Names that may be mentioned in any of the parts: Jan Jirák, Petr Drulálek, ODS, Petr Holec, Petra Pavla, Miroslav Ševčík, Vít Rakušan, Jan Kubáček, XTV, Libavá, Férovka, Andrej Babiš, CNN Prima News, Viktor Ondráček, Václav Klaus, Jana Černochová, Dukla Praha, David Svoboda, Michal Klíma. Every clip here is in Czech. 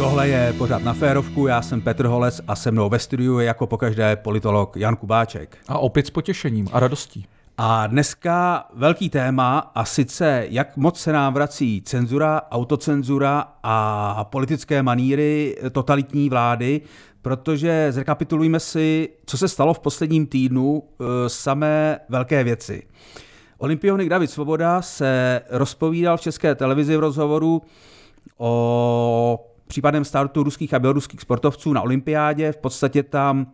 Tohle je pořád na Férovku, já jsem Petr Holec a se mnou ve studiu je jako pokaždé politolog Jan Kubáček. A opět s potěšením a radostí. A dneska velký téma, a sice jak moc se nám vrací cenzura, autocenzura a politické maníry totalitní vlády, protože zrekapitulujme si, co se stalo v posledním týdnu, samé velké věci. Olympionik David Svoboda se rozpovídal v České televizi v rozhovoru o případném startu ruských a běloruských sportovců na olympiádě. V podstatě tam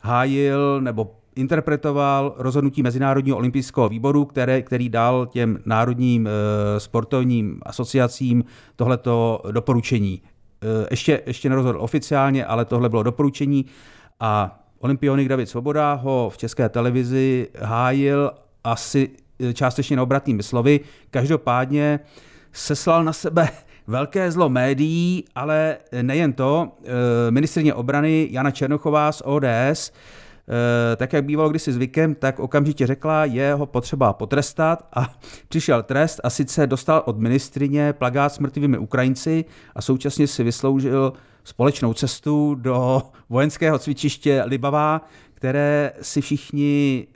hájil nebo interpretoval rozhodnutí Mezinárodního olympijského výboru, který dal těm národním sportovním asociacím tohleto doporučení. Ještě nerozhodl oficiálně, ale tohle bylo doporučení a olympionik David Svoboda ho v České televizi hájil asi částečně neobratnými slovy. Každopádně seslal na sebe velké zlo médií, ale nejen to. Ministryně obrany Jana Černochová z ODS, tak jak bývalo kdysi zvykem, tak okamžitě řekla, je ho potřeba potrestat, a přišel trest, a sice dostal od ministryně plakát s mrtvými Ukrajinci a současně si vysloužil společnou cestu do vojenského cvičiště Libavá, které si všichni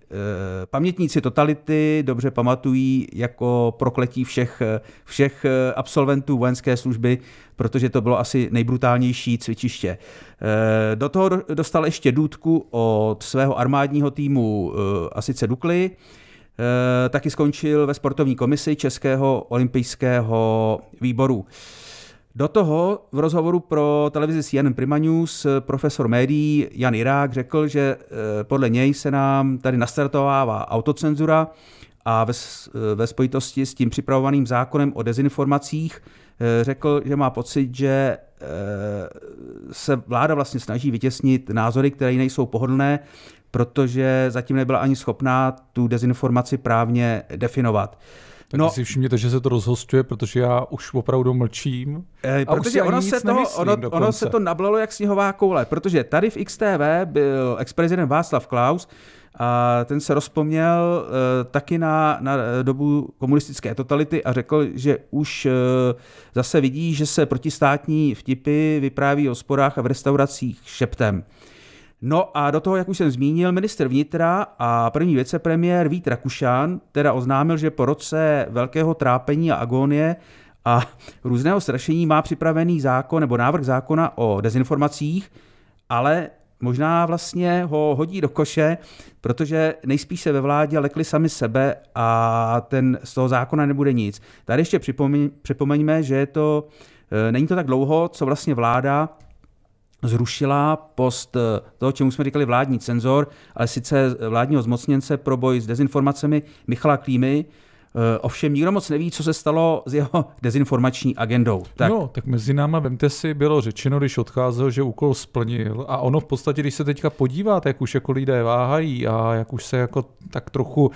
pamětníci totality dobře pamatují jako prokletí všech absolventů vojenské služby, protože to bylo asi nejbrutálnější cvičiště. Do toho dostal ještě důtku od svého armádního týmu, a sice Dukly. Taky skončil ve sportovní komisi Českého olympijského výboru. Do toho v rozhovoru pro televizi CNN Prima News profesor médií Jan Jirák řekl, že podle něj se nám tady nastartovává autocenzura a ve spojitosti s tím připravovaným zákonem o dezinformacích řekl, že má pocit, že se vláda vlastně snaží vytěsnit názory, které nejsou pohodlné, protože zatím nebyla ani schopná tu dezinformaci právně definovat. Tak no, si všimněte, že se to rozhostuje, protože já už opravdu mlčím. Protože ono se to nablalo jak sněhová koule, protože tady v XTV byl ex-prezident Václav Klaus a ten se rozpomněl taky na dobu komunistické totality a řekl, že už zase vidí, že se protistátní vtipy vypráví o hospodách a v restauracích šeptem. No a do toho, jak už jsem zmínil, ministr vnitra a první vicepremiér Vít Rakušan teda oznámil, že po roce velkého trápení a agónie a různého strašení má připravený zákon nebo návrh zákona o dezinformacích, ale možná vlastně ho hodí do koše, protože nejspíš se ve vládě lekli sami sebe a z toho zákona nebude nic. Tady ještě připomeňme, že není to tak dlouho, co vlastně vláda zrušila post toho, čemu jsme říkali vládní cenzor, ale sice vládního zmocněnce pro boj s dezinformacemi Michala Klímy. Ovšem nikdo moc neví, co se stalo s jeho dezinformační agendou. Tak mezi náma, vemte si, bylo řečeno, když odcházel, že úkol splnil, a ono v podstatě, když se teďka podíváte, jak už jako lidé váhají a jak už se jako tak trochu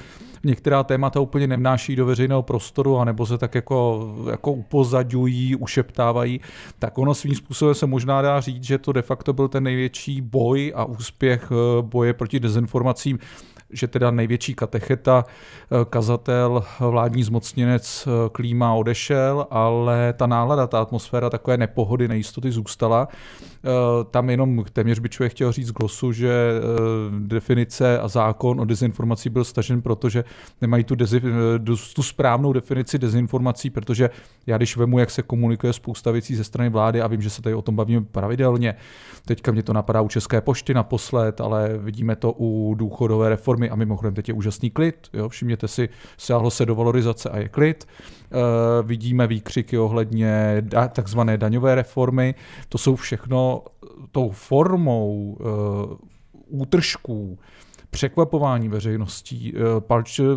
některá témata úplně nevnáší do veřejného prostoru, anebo se tak jako upozaďují, ušeptávají, tak ono svým způsobem se možná dá říct, že to de facto byl ten největší boj a úspěch boje proti dezinformacím, že teda největší katecheta, kazatel, vládní zmocněnec Klíma odešel, ale ta nálada, ta atmosféra takové nepohody, nejistoty zůstala. Tam jenom téměř by člověk chtěl říct glosu, že definice a zákon o dezinformací byl stažen, protože nemají tu správnou definici dezinformací, protože já když vemu, jak se komunikuje spousta věcí ze strany vlády, a vím, že se tady o tom bavíme pravidelně, teďka mě to napadá u České pošty naposled, ale vidíme to u důchodové reformy, a mimochodem teď je úžasný klid, jo? Všimněte si, sáhlo se do valorizace a je klid. Vidíme výkřiky ohledně takzvané daňové reformy. To jsou všechno tou formou útržků, překvapování veřejností,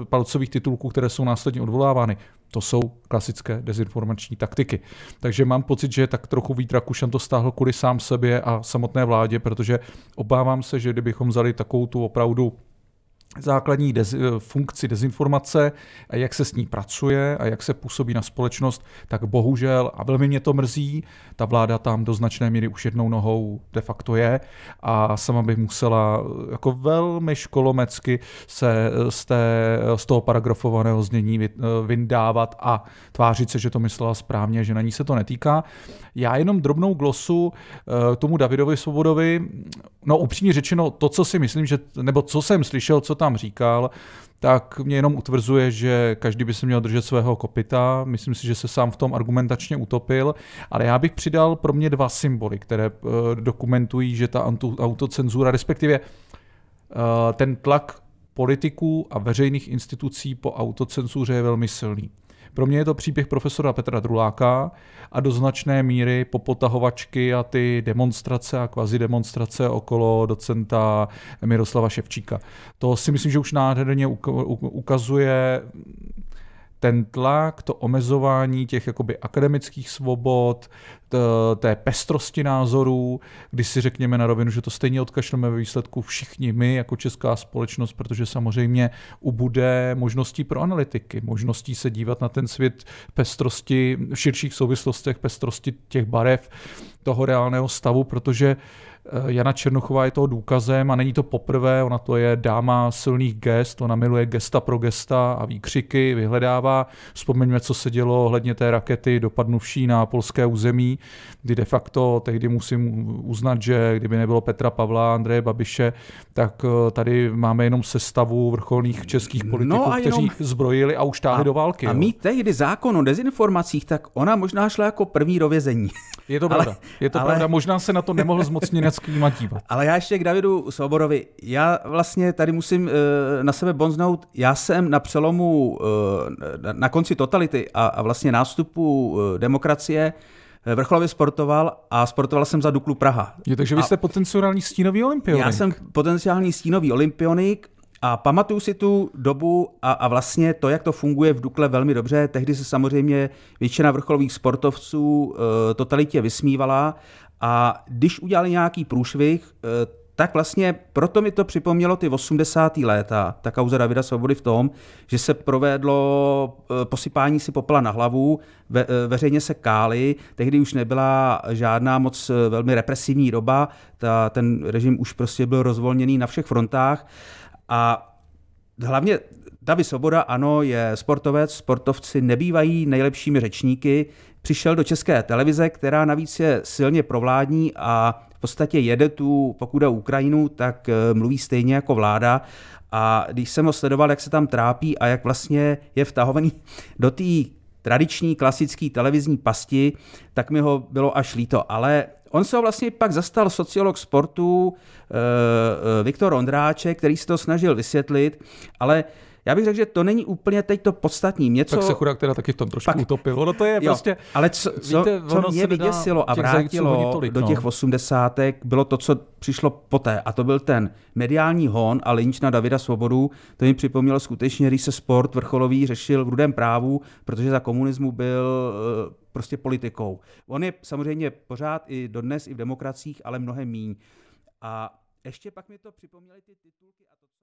palcových titulků, které jsou následně odvolávány. To jsou klasické dezinformační taktiky. Takže mám pocit, že tak trochu Vít Rakušan to stáhl kvůli sám sobě a samotné vládě, protože obávám se, že kdybychom vzali takovou tu opravdu základní funkci dezinformace a jak se s ní pracuje a jak se působí na společnost, tak bohužel, a velmi mě to mrzí, ta vláda tam do značné míry už jednou nohou de facto je a sama by musela jako velmi školomecky se z toho paragrafovaného znění vyndávat a tvářit se, že to myslela správně, že na ní se to netýká. Já jenom drobnou glosu tomu Davidovi Svobodovi, no upřímně řečeno, to, co si myslím, že, nebo co jsem slyšel, co tam říkal, tak mě jenom utvrzuje, že každý by se měl držet svého kopyta. Myslím si, že se sám v tom argumentačně utopil, ale já bych přidal pro mě dva symboly, které dokumentují, že ta autocenzura, respektive ten tlak politiků a veřejných institucí po autocenzuře je velmi silný. Pro mě je to příběh profesora Petra Druláka a do značné míry popotahovačky a ty demonstrace a kvazidemonstrace okolo docenta Miroslava Ševčíka. To si myslím, že už nádherně ukazuje ten tlak, to omezování těch jakoby akademických svobod, té pestrosti názorů, když si řekněme na rovinu, že to stejně odkašleme ve výsledku všichni my jako česká společnost, protože samozřejmě ubude možností pro analytiky, možností se dívat na ten svět pestrosti, v širších souvislostech pestrosti těch barev, toho reálného stavu, protože Jana Černochová je toho důkazem a není to poprvé, ona to je dáma silných gest, ona miluje gesta pro gesta a výkřiky, vyhledává. Vzpomeňme, co se dělo ohledně té rakety dopadnuvší na polské území, kdy de facto tehdy musím uznat, že kdyby nebylo Petra Pavla, Andreje Babiše, tak tady máme jenom sestavu vrcholných českých politiků, kteří zbrojili a už táhli do války. A mít tehdy zákon o dezinformacích, tak ona možná šla jako první do vězení. Je to pravda, je to pravda. Možná se na to nemohl zmocnit dívat. Ale já ještě k Davidu Svobodovi. Já vlastně tady musím na sebe bonznout. Já jsem na přelomu, na konci totality a vlastně nástupu demokracie vrcholově sportoval a sportoval jsem za Duklu Praha. Takže vy jste potenciální stínový olympionik. Já jsem potenciální stínový olympionik a pamatuju si tu dobu a vlastně to, jak to funguje v Dukle velmi dobře. Tehdy se samozřejmě většina vrcholových sportovců totalitě vysmívala. A když udělali nějaký průšvih, tak vlastně proto mi to připomnělo ty 80. léta, ta kauza Davida Svobody v tom, že se provedlo posypání si popela na hlavu, veřejně se káli, tehdy už nebyla žádná moc velmi represivní doba, ten režim už prostě byl rozvolněný na všech frontách a hlavně David Svoboda, ano, je sportovec, sportovci nebývají nejlepšími řečníky, přišel do České televize, která navíc je silně provládní a v podstatě jede tu, pokud jde o Ukrajinu, tak mluví stejně jako vláda. A když jsem ho sledoval, jak se tam trápí a jak vlastně je vtahovaný do té tradiční, klasické televizní pasti, tak mi ho bylo až líto. Ale on se ho vlastně pak zastal sociolog sportu Viktor Ondráček, který se to snažil vysvětlit, ale já bych řekl, že to není úplně teď to podstatní. Něco... Tak se chudák teda taky v tom trošku utopilo. No to je prostě... Ale co mě vyděsilo a vrátilo tolik, do těch 80. bylo to, co přišlo poté. A to byl ten mediální hon a lynč na Davida Svobodu. To mi připomnělo skutečně, když se sport vrcholový řešil v Rudém právu, protože za komunismu byl prostě politikou. On je samozřejmě pořád i dodnes i v demokraciích, ale mnohem míň. A ještě pak mi to připomněly ty titulky a to...